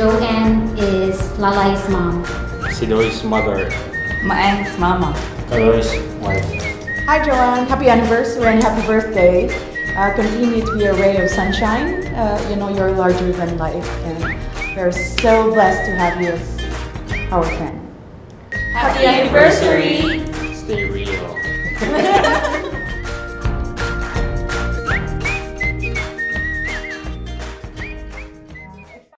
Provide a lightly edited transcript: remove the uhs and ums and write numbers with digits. Joanne is Lalai's mom. Sidoy's mother. My aunt's mama. Kaloy's wife. Hi Joanne, happy anniversary and happy birthday. Continue to be a ray of sunshine. You know, you're larger than life and we're so blessed to have you as our friend. Happy anniversary! Stay real.